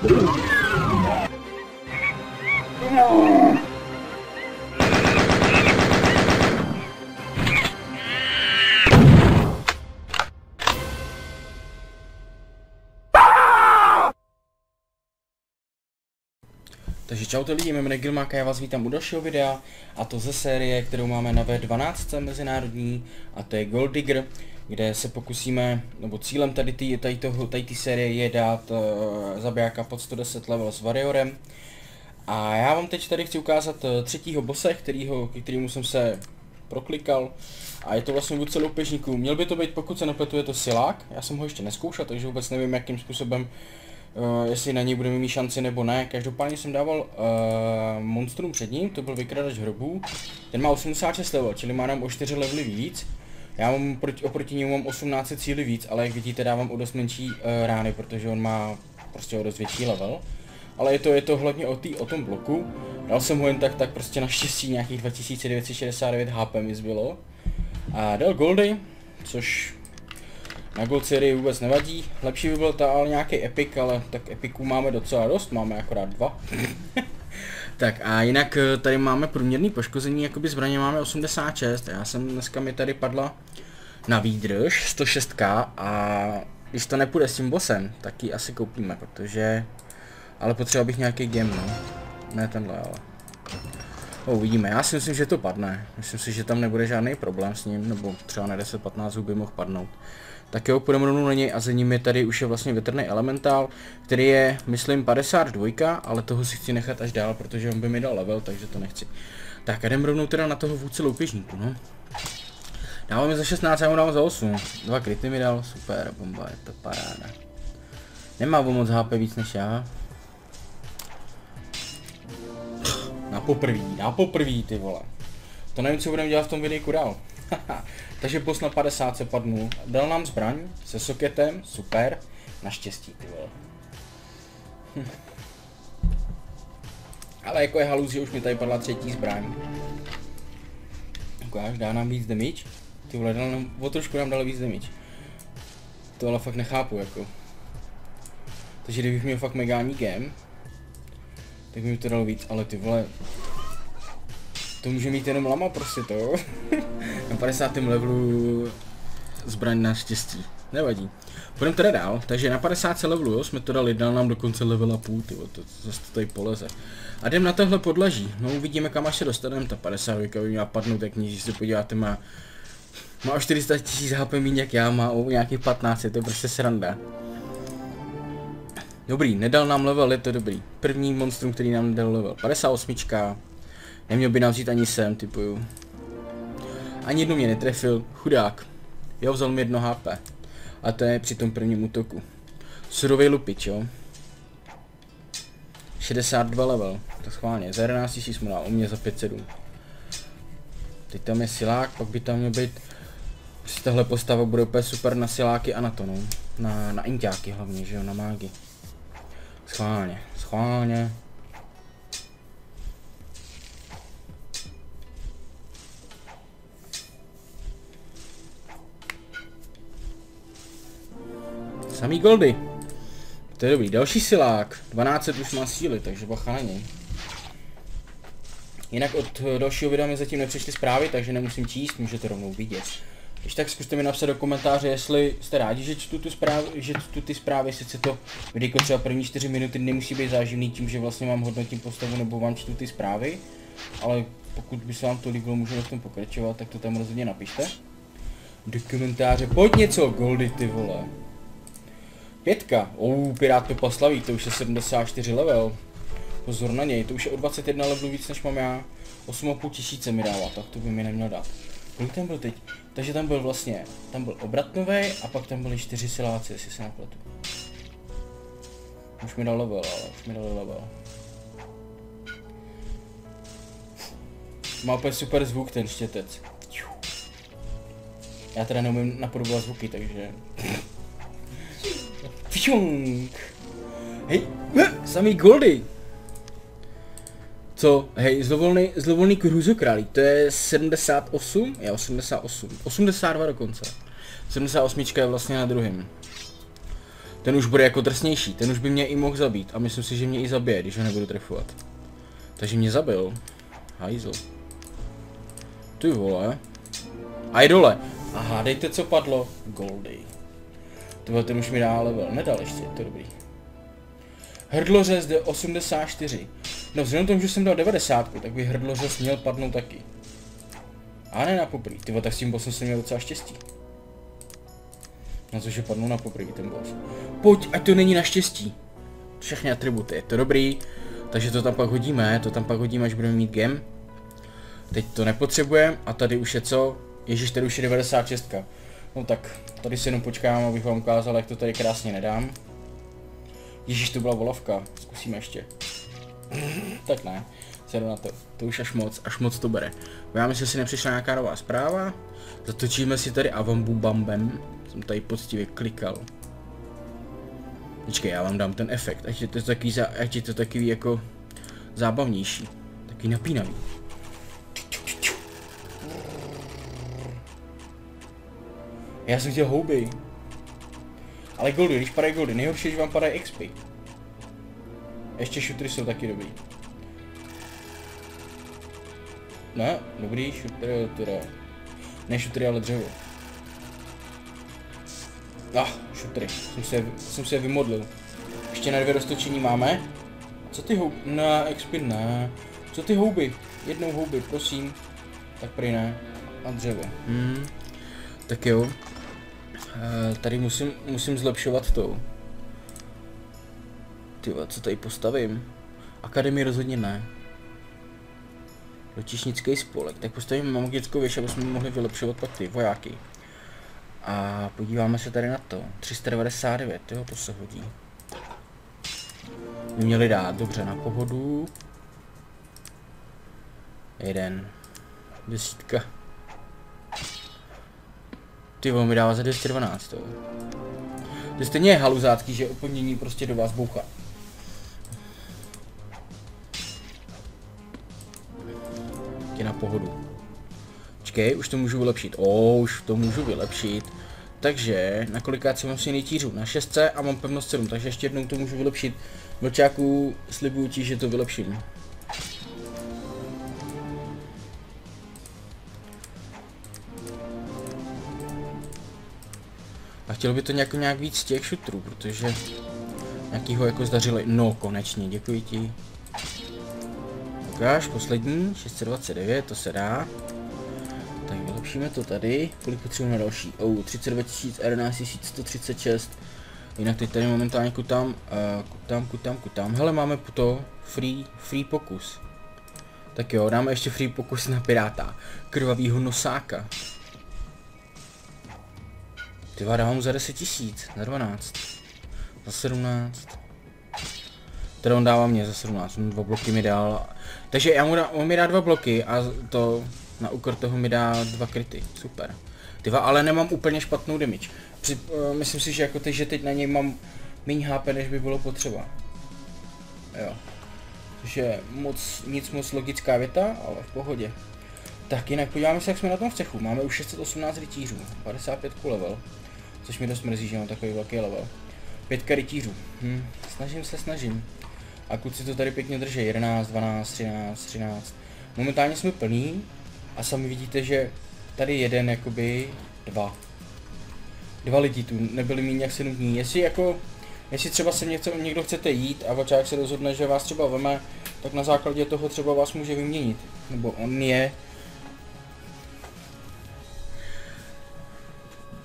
Takže čaute lidi, jmenuji se Gilmak a já vás vítám u dalšího videa, a to ze série, kterou máme na V12 mezinárodní, a to je Gold Digger, kde se pokusíme, nebo cílem tady té série je dát zabijáka pod 110 level s Warriorem. A já vám teď tady chci ukázat třetího bose, kterýmu jsem se proklikal, a je to vlastně vůdce loupežníků. Měl by to být, pokud se nepletu, je to silák, já jsem ho ještě nezkoušel, takže vůbec nevím, jakým způsobem, jestli na něj budeme mít šanci nebo ne. Každopádně jsem dával monstrum před ním, to byl vykradač hrobů. Ten má 86 level, čili má nám o 4 levely víc. Já mám oproti němu mám 18 cíly víc, ale jak vidíte, dávám o dost menší rány, protože on má prostě o dost větší level. Ale je to hlavně o tom bloku. Dal jsem ho jen tak prostě naštěstí nějakých 2969 HP mi zbylo. A dal goldy, což na Gold sérii vůbec nevadí. Lepší by byl ale nějaký epic, ale tak epiků máme docela dost, máme akorát 2. Tak a jinak tady máme průměrný poškození, jakoby zbraně máme 86, já jsem dneska mi tady padla na výdrž 106k, a když to nepůjde s tím bossem, tak ji asi koupíme, protože, ale potřeboval bych nějaký game, no, ne tenhle, ale uvidíme, já si myslím, že to padne, myslím si, že tam nebude žádný problém s ním, nebo třeba na 10-15 huby mohl padnout. Tak jo, půjdeme rovnou na něj, a za ním je tady už je vlastně větrný elementál, který je, myslím, 52, ale toho si chci nechat až dál, protože on by mi dal level, takže to nechci. Tak a jdem rovnou teda na toho vůdce loupěžníku, no. Dáváme za 16, já mu dám za 8. 2 kryty mi dal, super, bomba, je to paráda. Nemá o moc HP víc než já. Na poprví, ty vole. To nevím, co budeme dělat v tom videjku dál. Takže boss na 50 se padnul, dal nám zbraň se soketem, super, naštěstí, ty vole. Ale jako je halus, že už mi tady padla třetí zbraň. Ukáž, dá nám víc damage, ty vole, dal nám, o trošku nám dal víc damage. To ale fakt nechápu, jako. Takže kdybych měl fakt megální game, tak mi to dal víc, ale ty vole, to může mít jenom lama prostě to. Na 50. levelu zbraň naštěstí. Nevadí. Půjdeme teda dál, takže na 50. levelu, jo, jsme to dali, dal nám dokonce level a půl, tyvo, to zase to tady poleze. A jdem na tohle podlaží, no uvidíme, kam až se dostaneme, ta 50 by měla padnout, jak níž, když se podíváte, má o 400 000 HP míň jak já, má o nějakých 15, je to prostě sranda. Dobrý, nedal nám level, je to dobrý. První monstrum, který nám dal level, 58. Neměl by nám vzít ani sem, typuju. Ani jednu mě netrefil, chudák. Jo, vzal mi 1 HP. A to je při tom prvním útoku. Surovej lupič, jo. 62 level, to schválně. Za 11 000 mu dal, u mě za 5,7. Teď tam je silák, pak by tam měl být... Prostě tahle postava bude úplně super na siláky a na to, no. Na inťáky hlavně, že jo, na mágy. Schválně. Samý goldy. To je dobrý. Další silák. 12 už má síly, takže bacha na něj. Jinak od dalšího videa mi zatím nepřišly zprávy, takže nemusím číst, můžete rovnou vidět. Když tak zkuste mi napsat do komentáře, jestli jste rádi, že čtu ty zprávy, sice to videjko třeba první 4 minuty nemusí být záživný tím, že vlastně vám hodnotím postavu nebo vám čtu ty zprávy, ale pokud by se vám to líbilo, můžeme v tom pokračovat, tak to tam rozhodně napište. Do komentáře, pojď něco, goldy, ty vole. 5, pirát Pepa slaví, to už je 74 level, pozor na něj, to už je o 21 levelů víc než mám já, 8 500 mi dává, tak to by mi neměl dát. Kolik tam byl teď? Takže tam byl vlastně, tam byl obratnovej a pak tam byly 4 siláci, jestli se nepletu. Už mi dal level, ale už mi dal level. Má úplně super zvuk ten štětec. Já teda neumím napodobovat zvuky, takže... Hej, samý goldy. Co? Hej, zlovolný krůzokrálí, to je 78, je 88, 82 dokonce. 78 je vlastně na druhém. Ten už bude jako drsnější, ten už by mě i mohl zabít a myslím si, že mě i zabije, když ho nebudu trefovat. Takže mě zabil. Hajzl. Ty vole. A je dole. A hádejte, co padlo. Goldy. Tohle ten už mi dá level. Nedal ještě, to je dobrý. Hrdlořez jde 84. No vzhledem tomu, že jsem dal 90, tak by hrdlořez měl padnout taky. A ne na poprvé. Ty vole, tak s tím bossem jsem měl docela štěstí. Na což je padnul na poprvé ten boss. Pojď, ať to není na štěstí. Všechny atributy, je to dobrý. Takže to tam pak hodíme, až budeme mít gem. Teď to nepotřebujeme a tady už je co? Ježíš, tady už je 96. No tak, tady si jenom počkám, abych vám ukázal, jak to tady krásně nedám. Ježíš, to byla volavka, zkusíme ještě. Tak ne, sedu na to, to už až moc to bere. Já myslím, že si nepřišla nějaká nová zpráva. Zatočíme si tady avambu bambem. Jsem tady poctivě klikal. Počkej, já vám dám ten efekt, ať je to takový jako zábavnější, takový napínavý. Já jsem chtěl houby. Ale goldy, když padají goldy, nejhorší, když vám padají XP. Ještě šutry jsou taky dobrý. Ne, dobrý, šutry, teda. Ne šutry, ale dřevo. Šutry, jsem se vymodlil. Ještě na 2 roztočení máme. Co ty houby? Ne, XP ne. Co ty houby? Jednou houby, prosím. Tak prý ne. A dřevo. Tak jo. Tady musím zlepšovat to. Tyva, co tady postavím? Akademii rozhodně ne. Lotišnický spolek. Tak postavím magickou věž, aby jsme mohli vylepšovat pak ty vojáky. A podíváme se tady na to. 399, jo, to se hodí. Měli dát dobře na pohodu. 1. 10. Ty vole, mi dává za 212, jo. To stejně je haluzácký, že opevnění prostě do vás bouchá. Je na pohodu. Počkej, už to můžu vylepšit. Už to můžu vylepšit. Takže, na kolikáci mám silný tířů? Na 6 a mám pevnost 7, takže ještě jednou to můžu vylepšit. Vlčáku, slibuju ti, že to vylepším. A chtělo by to nějak víc těch šutrů, protože nějakýho jako zdařili. No, konečně, děkuji ti. Ukáž, poslední, 629, to se dá. Tak vylepšíme to tady. Kolik potřebujeme další? 32 000, 11 136. Jinak teď tady momentálně kutám. Hele, máme to free pokus. Tak jo, dáme ještě free pokus na piráta. Krvavýho nosáka. Tyva, dávám mu za 10 000, na 12, za 17, teda on dává mě za 17, on 2 bloky mi dal, takže on mi dá 2 bloky a to na úkor toho mi dá 2 kryty, super. Tyva, ale nemám úplně špatnou damage, myslím si, že jako teď, na něj mám méně HP, než by bylo potřeba, jo, což je nic moc logická věta, ale v pohodě. Tak jinak podíváme se, jak jsme na tom v cechu, máme už 618 rytířů, 55 level, což mi dost mrzí, že mám takový velký level. 5 rytířů, snažím. A kluci to tady pěkně drží, 11, 12, 13, 13. Momentálně jsme plní a sami vidíte, že tady jeden, jakoby dva lidi tu, nebyli míň jak 7 dní. Jestli třeba se někdo chcete jít a vlčák se rozhodne, že vás třeba veme, tak na základě toho třeba vás může vyměnit, nebo on je.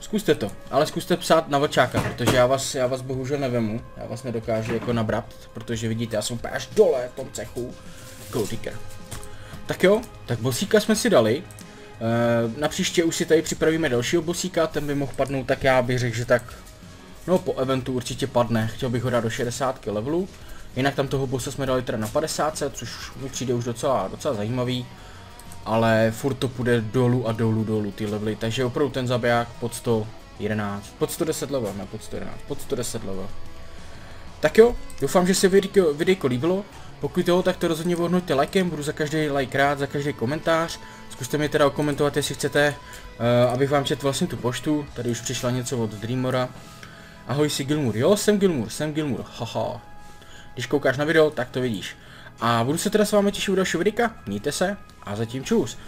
Zkuste to, ale zkuste psát na vlčáka, protože já vás bohužel nevemu, já vás nedokážu jako nabrat, protože vidíte, já jsem úplně až dole v tom cechu. Gold Digger. Tak jo, tak bosíka jsme si dali, na příště už si tady připravíme dalšího bosíka, ten by mohl padnout, tak já bych řekl, že tak, no po eventu určitě padne, chtěl bych ho dát do 60 levelu, jinak tam toho bossa jsme dali teda na 50, což mi přijde už docela zajímavý. Ale furt to půjde dolů ty levely, takže opravdu ten zabiják pod 111, pod 110 level, ne pod 111, pod 110 level. Tak jo, doufám, že se videjko líbilo, pokud jo, tak to rozhodně ohodnoťte likem, budu za každý like rád, za každý komentář. Zkuste mi teda okomentovat, jestli chcete, abych vám četl vlastně tu poštu, tady už přišla něco od Dreamora. Ahoj, jsi Gilmour. Jo, jsem Gilmour, haha. Když koukáš na video, tak to vidíš. A budu se teda s vámi těšit u dalšího videa. Mějte se a zatím čus.